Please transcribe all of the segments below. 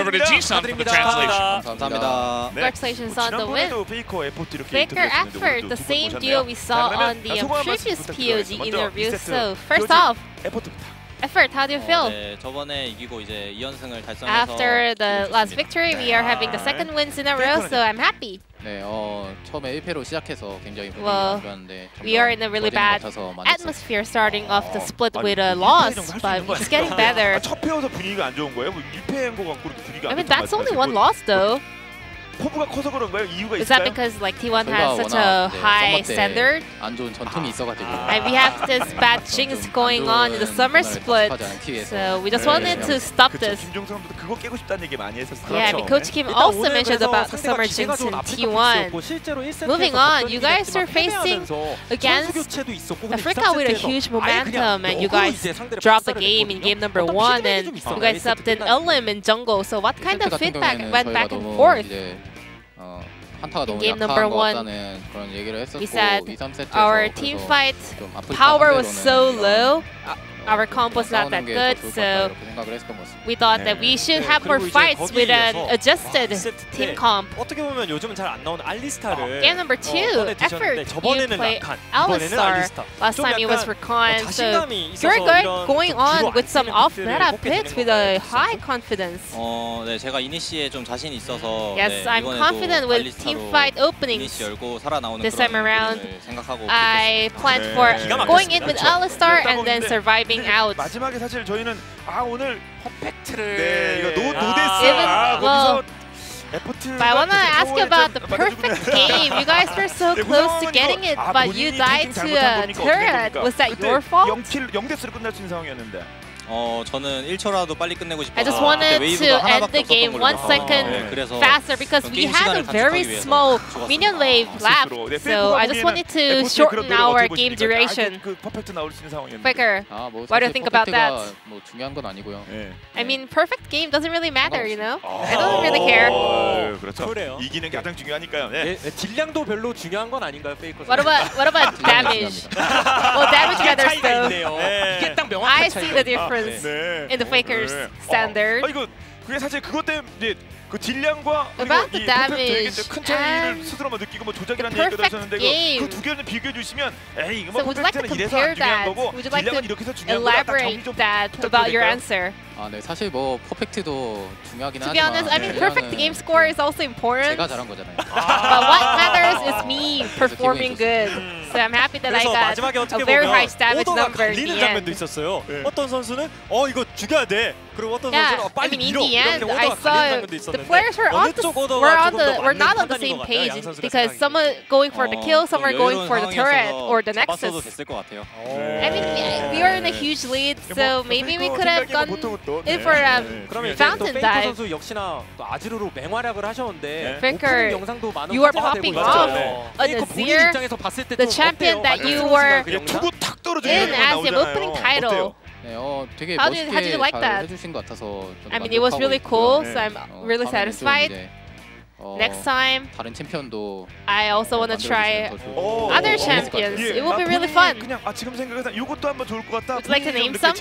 over to G-Sun for the translation. 감사합니다. Translation on the win. Faker effort, the same deal we saw on the previous POG interview. So first off, Effort, how do you feel? After the last victory, we are having the second wins in a row, so I'm happy. 네, 처음에 1패로 시작해서 굉장히 분위기가 안 좋았는데 We are in a really bad atmosphere starting off the split with a loss, but it's getting better. 첫 패여서 분위기가 안 좋은 거예요? 1패인 거 같고 분위기가 안 좋은 거 같아요. I mean, that's only one loss, though. 포부가 커서 그런가요? 이유가 있을까요? Is that because like T1 has such a high standard? 안 좋은 전통이 있어가지고. And we have this bad jinx going on in the summer split, so we just wanted to stop this. 김종성도 그거 깨고 싶다는 얘기 많이 했었어요. Yeah, but Coach Kim also mentioned about the summer jinx in T1. Moving on, you guys are facing against Africa with a huge momentum, and you guys dropped the game in game number 1, and you guys subbed in Ellim in jungle. So what kind of feedback went back and forth? In game number 1, we said our team fight power was so low, our combo was not that good, so we thought that we should have more fights with an adjusted team comp. Game number 2, Effort, you play Alistar. Last time it was Rakan, so you're going on with some off-meta picks with a high confidence. Yes, I'm confident with team fight openings. This time around, I planned for going in with Alistar and then surviving. Out. 마지막에 사실 저희는 오늘 퍼펙트를 이거 노데스. But I want to ask you about the perfect game. You guys were so close to getting it, but you died to a turret. Was that your fault? I just wanted to end the game 1 second faster because we had a very small minion wave left, so I just wanted to shorten our game duration. Faker, what do you think about that? I mean, perfect game doesn't really matter, you know? I don't really care. What about damage? Well, damage matters though. I see the difference. In the Faker's standard. About the damage and the perfect game. So would you like to compare that? Would you like to elaborate that about your answer? To be honest, I mean, perfect game score is also important. But what matters is me performing good. So I'm happy that I got a very high damage number in the end. Yeah, I mean, in the end, I saw the players were not on the same page because some are going for the kill, some are going for the turret or the nexus. I mean, we are in a huge lead, so maybe we could have gone in for a fountain dive. Faker, you are popping off on Azir, the champion that you were in as the opening title. How did you like that? I mean, it was really cool, so I'm really satisfied. Next time, I also want to try other champions. It will be really fun. Would you like to name some?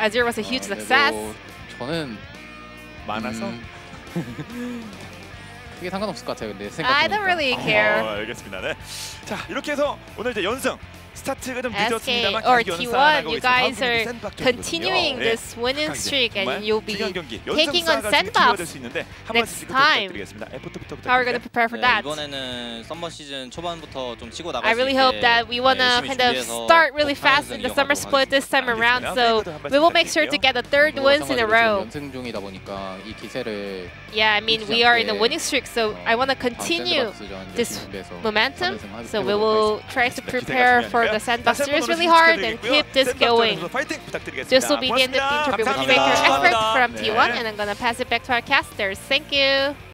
Azir was a huge success. I don't really care. SK or T1, you guys are continuing this winning streak, and you'll be taking on Sandbox next time. How are we going to prepare for that? I really hope that we want to kind of start really fast in the summer split this time around, so we will make sure to get the third wins in a row. Yeah, I mean, we are in a winning streak, so I want to continue this momentum, so we will try to prepare for the Sandbox series really hard and keep this going. This will be the end of the interview with Faker Effort from T1, and I'm gonna pass it back to our casters. Thank you!